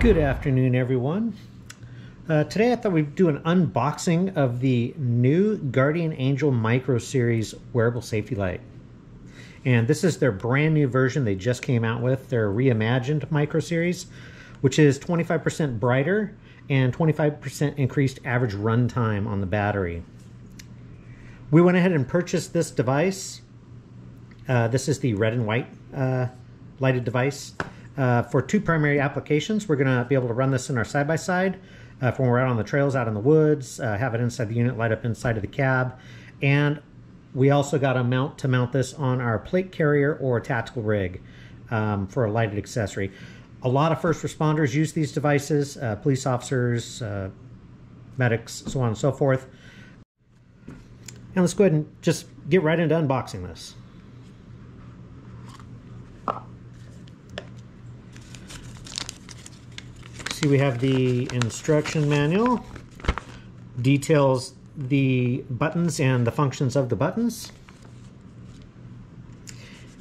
Good afternoon, everyone. Today I thought we'd do an unboxing of the new Guardian Angel Micro Series wearable safety light. And this is their brand new version they just came out with, their reimagined Micro Series, which is 25% brighter and 25% increased average run time on the battery. We went ahead and purchased this device. This is the red and white lighted device. For two primary applications, we're going to be able to run this in our side-by-side for when we're out on the trails, out in the woods, have it inside the unit, light up inside of the cab. And we also got a mount to mount this on our plate carrier or tactical rig for a lighted accessory. A lot of first responders use these devices, police officers, medics, so on and so forth. And let's go ahead and just get right into unboxing this. See, we have the instruction manual, details the buttons and the functions of the buttons,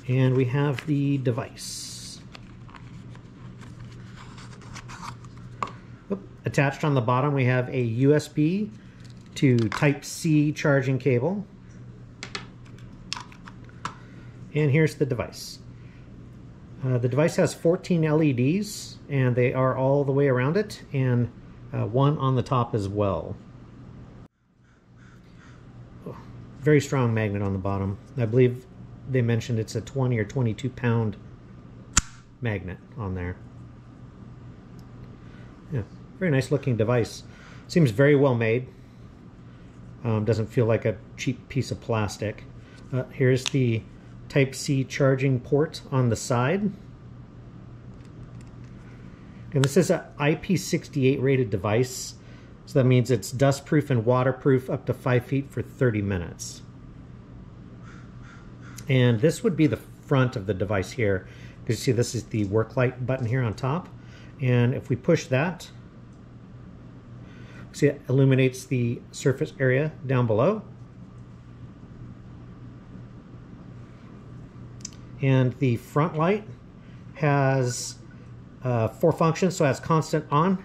and we have the device. Attached on the bottom we have a USB to Type C charging cable, and here's the device. The device has 14 LEDs, and they are all the way around it, and one on the top as well. Oh, very strong magnet on the bottom. I believe they mentioned it's a 20 or 22 pound magnet on there. Yeah, very nice looking device. Seems very well made. Doesn't feel like a cheap piece of plastic. Here's the Type C charging port on the side. And this is an IP68 rated device, so that means it's dustproof and waterproof up to 5 feet for 30 minutes. And this would be the front of the device here. You see this is the work light button here on top. And if we push that, see it illuminates the surface area down below. And the front light has four functions, so it has constant on.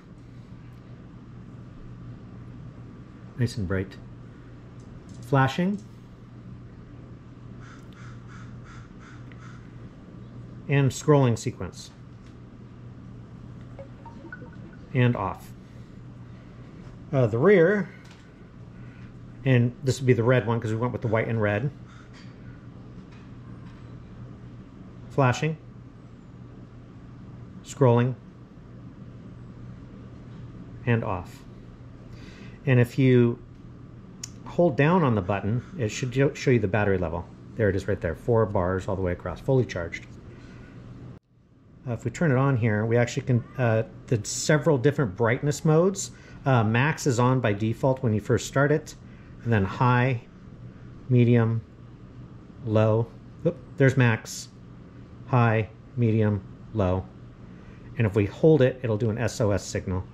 Nice and bright. Flashing. And scrolling sequence. And off. The rear, and this would be the red one because we went with the white and red. Flashing, scrolling, and off. And if you hold down on the button, it should show you the battery level. There it is right there, 4 bars all the way across, fully charged. If we turn it on here, we actually can, the several different brightness modes. Max is on by default when you first start it, and then high, medium, low. Oop, there's max. High, medium, low. And if we hold it, it'll do an SOS signal.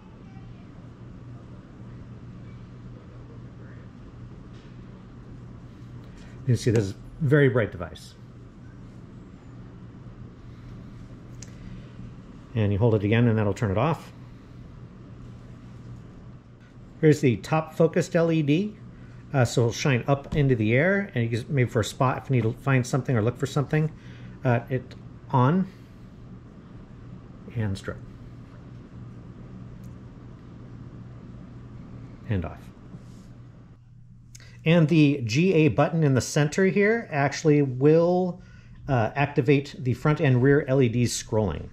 You can see this is a very bright device. And you hold it again and that'll turn it off. Here's the top focused LED. So it'll shine up into the air, and you can, maybe for a spot if you need to find something or look for something. It on and strip and off. And the GA button in the center here actually will activate the front and rear LEDs scrolling.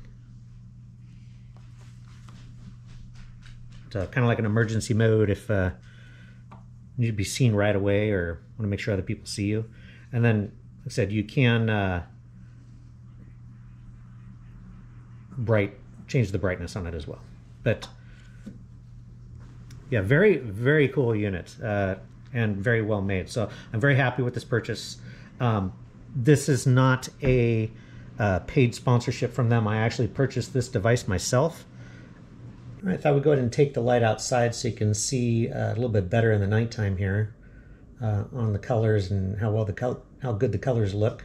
It's kind of like an emergency mode if you need to be seen right away or want to make sure other people see you. And then, like I said, you can change the brightness on it as well. But yeah, very, very cool unit and very well made. So I'm very happy with this purchase. This is not a paid sponsorship from them. I actually purchased this device myself. All right, I thought we'd go ahead and take the light outside so you can see a little bit better in the nighttime here on the colors and how well how good the colors look.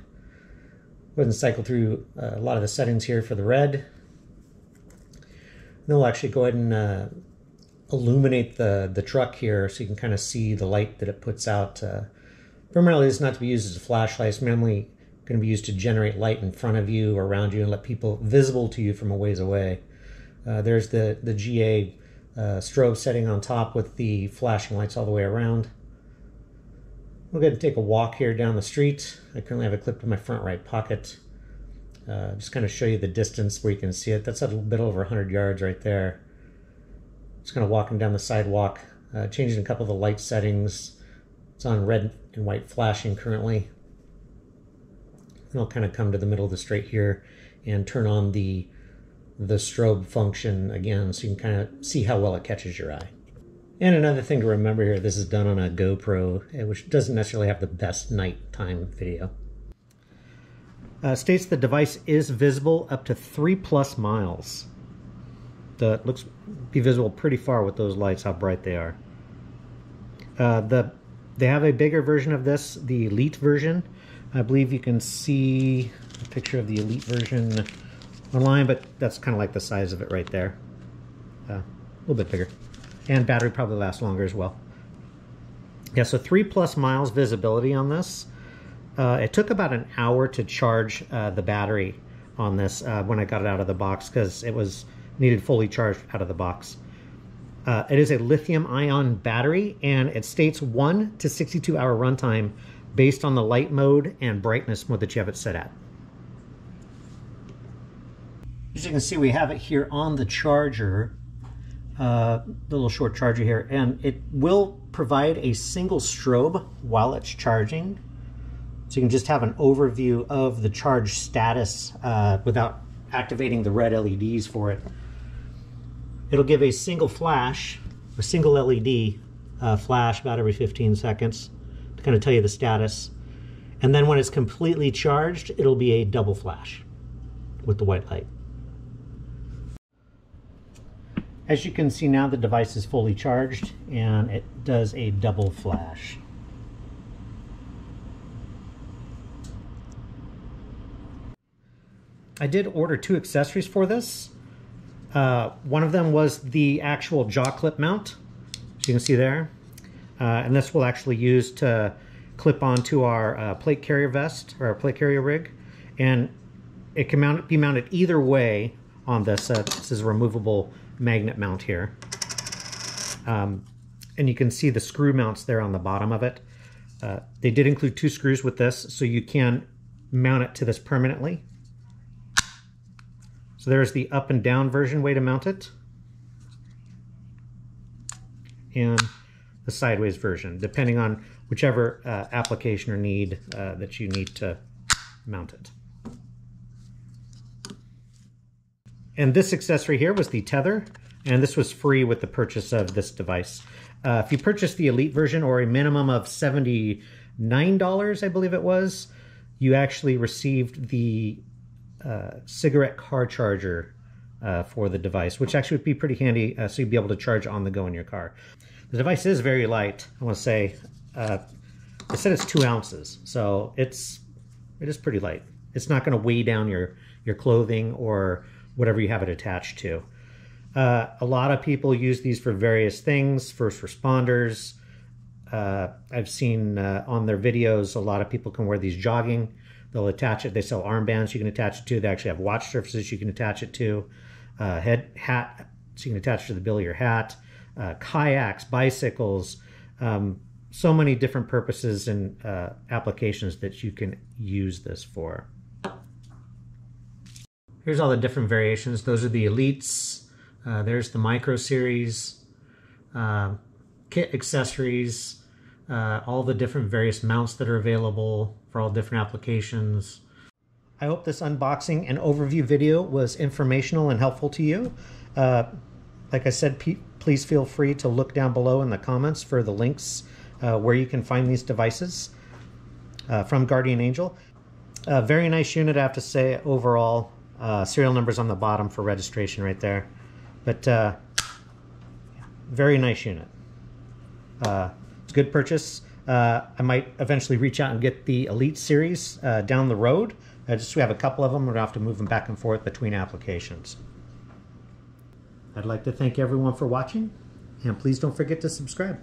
Go ahead and cycle through a lot of the settings here for the red. They'll actually go ahead and illuminate the truck here so you can kind of see the light that it puts out. Primarily, it's not to be used as a flashlight. It's mainly going to be used to generate light in front of you, around you, and let people visible to you from a ways away. There's the GA strobe setting on top with the flashing lights all the way around. We'll go ahead and take a walk here down the street. I currently have it clipped in my front right pocket. Just kind of show you the distance where you can see it. That's a little bit over 100 yards right there. Just kind of walking down the sidewalk, changing a couple of the light settings. It's on red and white flashing currently. And I'll kind of come to the middle of the street here and turn on the strobe function again so you can kind of see how well it catches your eye. And another thing to remember here, this is done on a GoPro, which doesn't necessarily have the best nighttime video. States the device is visible up to 3+ miles. It looks be visible pretty far with those lights, how bright they are. They have a bigger version of this, the Elite version. I believe you can see a picture of the Elite version online, but that's kind of like the size of it right there. A little bit bigger. And battery probably lasts longer as well. Yeah, so 3+ miles visibility on this. It took about an hour to charge the battery on this when I got it out of the box because it was needed fully charged out of the box. It is a lithium-ion battery, and it states 1 to 62-hour runtime based on the light mode and brightness mode that you have it set at. As you can see, we have it here on the charger. Little short charger here, and it will provide a single strobe while it's charging, so you can just have an overview of the charge status without activating the red LEDs for it. It'll give a single flash, a single LED flash about every 15 seconds to kind of tell you the status, and then when it's completely charged, it'll be a double flash with the white light. As you can see now, the device is fully charged and it does a double flash. I did order 2 accessories for this. One of them was the actual jaw clip mount, as you can see there. And this we'll actually use to clip onto our plate carrier vest or our plate carrier rig. And it can be mounted either way on this. This is a removable magnet mount here, and you can see the screw mounts there on the bottom of it. They did include 2 screws with this, so you can mount it to this permanently. So there's the up and down version way to mount it, and the sideways version, depending on whichever application or need that you need to mount it. And this accessory here was the tether, and this was free with the purchase of this device. If you purchase the Elite version, or a minimum of $79, I believe it was, you actually received the cigarette car charger for the device, which actually would be pretty handy, so you'd be able to charge on the go in your car. The device is very light. I want to say, I said it's 2 ounces, so it is pretty light. It's not going to weigh down your clothing or whatever you have it attached to. A lot of people use these for various things, first responders. I've seen on their videos, a lot of people can wear these jogging. They'll attach it. They sell armbands you can attach it to. They actually have watch surfaces you can attach it to. Head hat, so you can attach it to the bill of your hat. Kayaks, bicycles, so many different purposes and applications that you can use this for. Here's all the different variations. Those are the Elites. There's the Micro Series, kit accessories, all the different various mounts that are available for all different applications. I hope this unboxing and overview video was informational and helpful to you. Like I said, please feel free to look down below in the comments for the links where you can find these devices from Guardian Angel. Very nice unit, I have to say, overall. Serial numbers on the bottom for registration right there, but very nice unit. It's a good purchase. I might eventually reach out and get the Elite series down the road. We have a couple of them. We're gonna have to move them back and forth between applications. I'd like to thank everyone for watching, and please don't forget to subscribe.